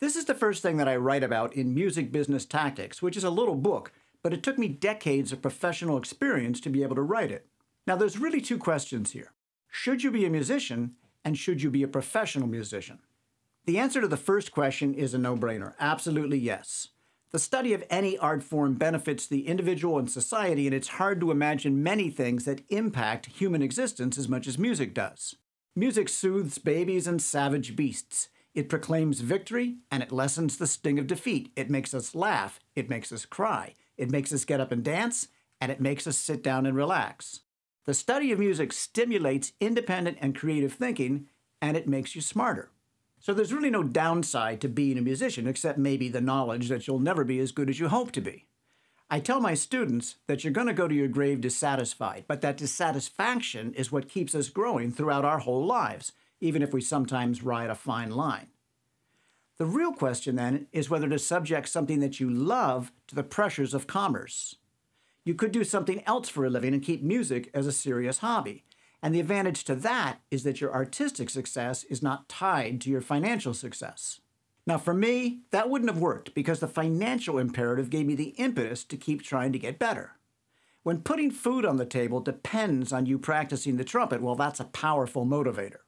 This is the first thing that I write about in Music Business Tactics, which is a little book, but it took me decades of professional experience to be able to write it. Now, there's really two questions here. Should you be a musician, and should you be a professional musician? The answer to the first question is a no-brainer. Absolutely yes. The study of any art form benefits the individual and society, and it's hard to imagine many things that impact human existence as much as music does. Music soothes babies and savage beasts. It proclaims victory, and it lessens the sting of defeat. It makes us laugh. It makes us cry. It makes us get up and dance, and it makes us sit down and relax. The study of music stimulates independent and creative thinking, and it makes you smarter. So there's really no downside to being a musician, except maybe the knowledge that you'll never be as good as you hope to be. I tell my students that you're going to go to your grave dissatisfied, but that dissatisfaction is what keeps us growing throughout our whole lives, even if we sometimes ride a fine line. The real question, then, is whether to subject something that you love to the pressures of commerce. You could do something else for a living and keep music as a serious hobby. And the advantage to that is that your artistic success is not tied to your financial success. Now, for me, that wouldn't have worked because the financial imperative gave me the impetus to keep trying to get better. When putting food on the table depends on you practicing the trumpet, well, that's a powerful motivator.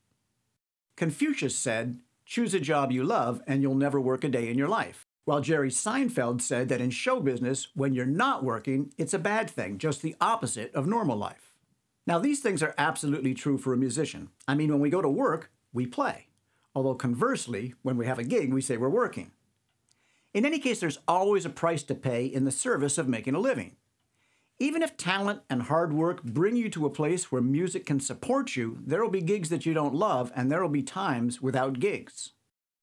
Confucius said, "Choose a job you love and you'll never work a day in your life." While Jerry Seinfeld said that in show business, when you're not working, it's a bad thing, just the opposite of normal life. Now, these things are absolutely true for a musician. I mean, when we go to work, we play. Although conversely, when we have a gig, we say we're working. In any case, there's always a price to pay in the service of making a living. Even if talent and hard work bring you to a place where music can support you, there will be gigs that you don't love, and there will be times without gigs.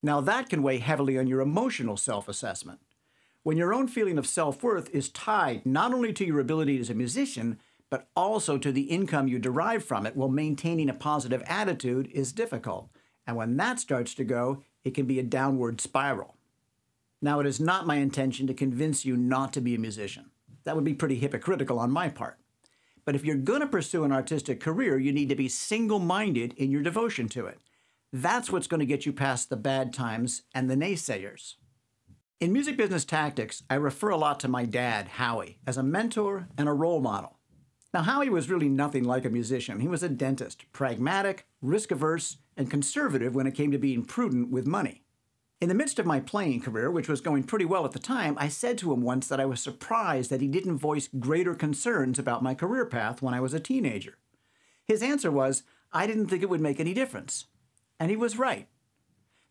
Now, that can weigh heavily on your emotional self-assessment. When your own feeling of self-worth is tied not only to your ability as a musician, but also to the income you derive from it, while maintaining a positive attitude is difficult. And when that starts to go, it can be a downward spiral. Now, it is not my intention to convince you not to be a musician. That would be pretty hypocritical on my part. But if you're going to pursue an artistic career, you need to be single-minded in your devotion to it. That's what's going to get you past the bad times and the naysayers. In Music Business Tactics, I refer a lot to my dad, Howie, as a mentor and a role model. Now, Howie was really nothing like a musician. He was a dentist, pragmatic, risk-averse, and conservative when it came to being prudent with money. In the midst of my playing career, which was going pretty well at the time, I said to him once that I was surprised that he didn't voice greater concerns about my career path when I was a teenager. His answer was, "I didn't think it would make any difference." And he was right.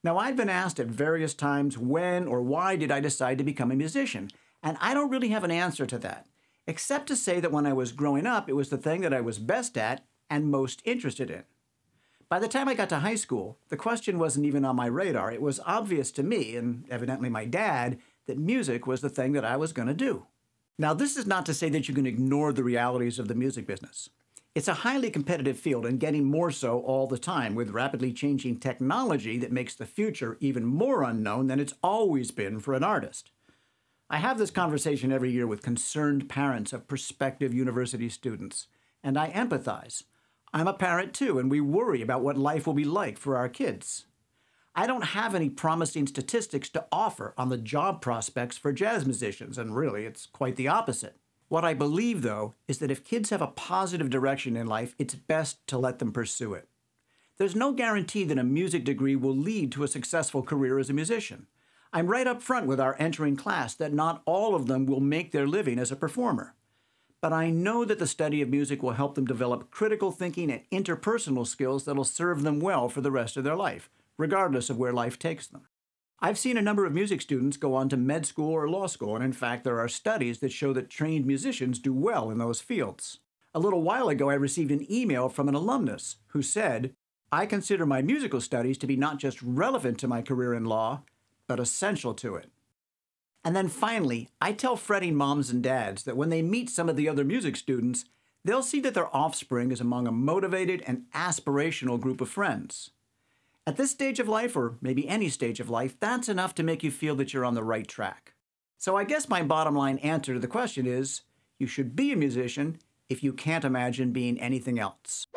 Now, I'd been asked at various times when or why did I decide to become a musician, and I don't really have an answer to that, except to say that when I was growing up, it was the thing that I was best at and most interested in. By the time I got to high school, the question wasn't even on my radar. It was obvious to me, and evidently my dad, that music was the thing that I was going to do. Now, this is not to say that you can ignore the realities of the music business. It's a highly competitive field and getting more so all the time, with rapidly changing technology that makes the future even more unknown than it's always been for an artist. I have this conversation every year with concerned parents of prospective university students, and I empathize. I'm a parent too, and we worry about what life will be like for our kids. I don't have any promising statistics to offer on the job prospects for jazz musicians, and really, it's quite the opposite. What I believe, though, is that if kids have a positive direction in life, it's best to let them pursue it. There's no guarantee that a music degree will lead to a successful career as a musician. I'm right up front with our entering class that not all of them will make their living as a performer. But I know that the study of music will help them develop critical thinking and interpersonal skills that'll serve them well for the rest of their life, regardless of where life takes them. I've seen a number of music students go on to med school or law school, and in fact, there are studies that show that trained musicians do well in those fields. A little while ago, I received an email from an alumnus who said, "I consider my musical studies to be not just relevant to my career in law, but essential to it." And then finally, I tell fretting moms and dads that when they meet some of the other music students, they'll see that their offspring is among a motivated and aspirational group of friends. At this stage of life, or maybe any stage of life, that's enough to make you feel that you're on the right track. So I guess my bottom line answer to the question is, you should be a musician if you can't imagine being anything else.